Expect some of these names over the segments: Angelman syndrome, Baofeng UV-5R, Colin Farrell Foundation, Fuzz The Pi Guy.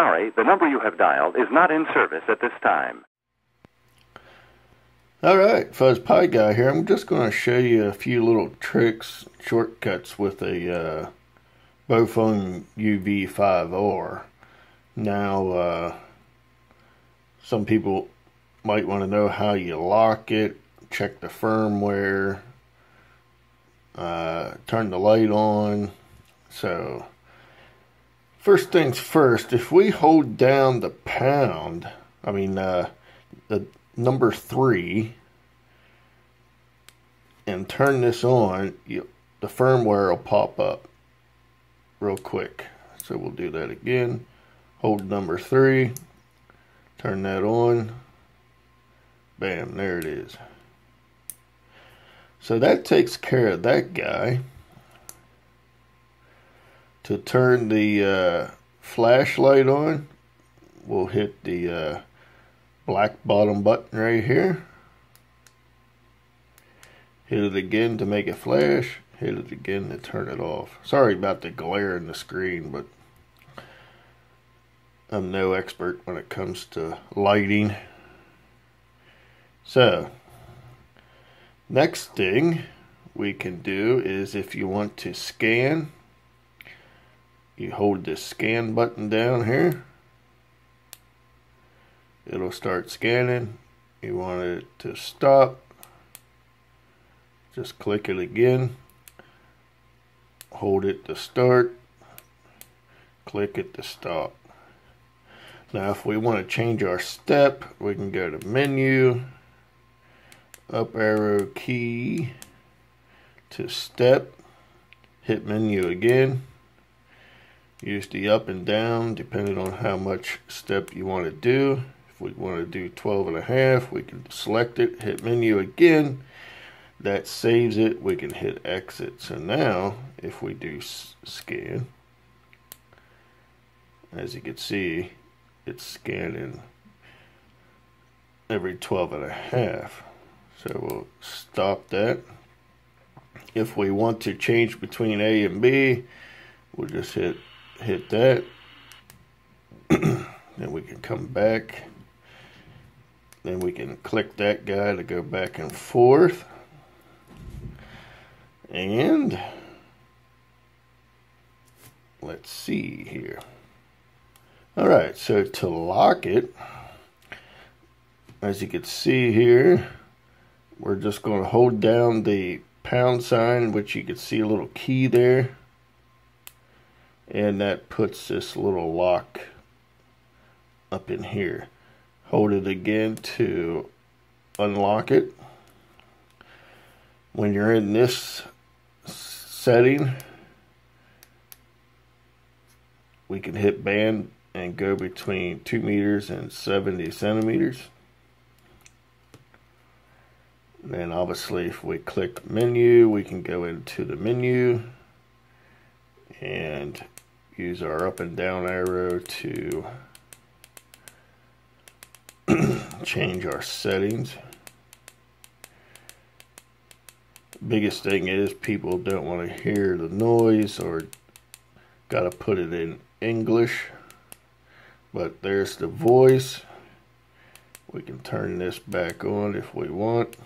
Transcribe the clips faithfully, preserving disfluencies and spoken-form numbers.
sorry, the number you have dialed is not in service at this time. Alright, Fuzz Pi Guy here. I'm just going to show you a few little tricks, shortcuts with a uh, Baofeng U V five R. Now, uh, some people might want to know how you lock it, check the firmware, uh, turn the light on. So, first things first, if we hold down the pound, I mean, uh, the number three and turn this on, you, the firmware will pop up real quick. So we'll do that again. Hold number three, turn that on, bam, there it is. So that takes care of that guy. To turn the uh, flashlight on, we'll hit the uh, black bottom button right here, hit it again to make it flash, hit it again to turn it off. Sorry about the glare in the screen, but I'm no expert when it comes to lighting. So next thing we can do is, if you want to scan, you hold this scan button down here, it'll start scanning. You want it to stop, just click it again, hold it to start, click it to stop. Now if we want to change our step, we can go to menu, up arrow key to step, hit menu again, use the up and down depending on how much step you want to do. We want to do twelve and a half, we can select it, hit menu again, that saves it, we can hit exit. So now if we do scan, as you can see, it's scanning every twelve and a half. So we'll stop that. If we want to change between A and B, we'll just hit hit that. Then we can come back. Then we can click that guy to go back and forth. And let's see here. Alright, so to lock it, as you can see here, we're just going to hold down the pound sign, which you can see a little key there. And that puts this little lock up in here. Hold it again to unlock it. When you're in this setting, we can hit band and go between two meters and seventy centimeters. And then obviously if we click menu, we can go into the menu and use our up and down arrow to change our settings. Biggest thing is people don't want to hear the noise, or gotta put it in English. But there's the voice. We can turn this back on if we want.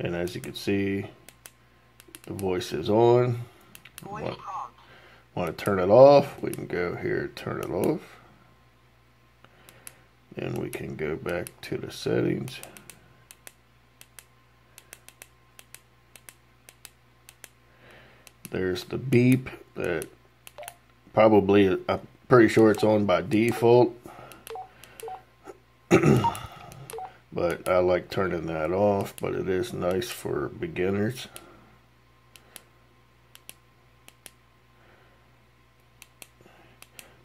And as you can see, the voice is on. Want, want to turn it off, we can go here, turn it off. And we can go back to the settings. There's the beep that probably, I'm pretty sure it's on by default. But I like turning that off, but it is nice for beginners.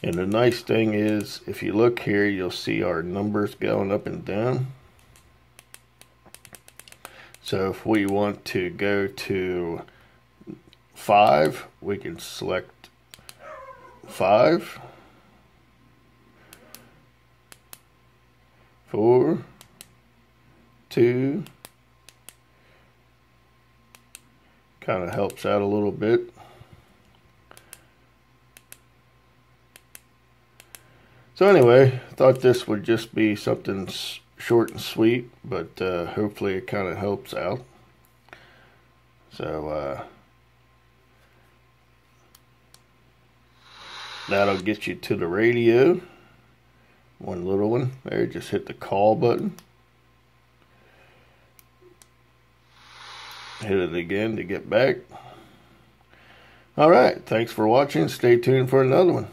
And the nice thing is, if you look here, you'll see our numbers going up and down. So if we want to go to five, we can select five, four, two. Kind of helps out a little bit. So anyway, I thought this would just be something short and sweet, but uh, hopefully it kind of helps out. So uh, that'll get you to the radio. One little one there, just hit the call button. Hit it again to get back. Alright, thanks for watching. Stay tuned for another one.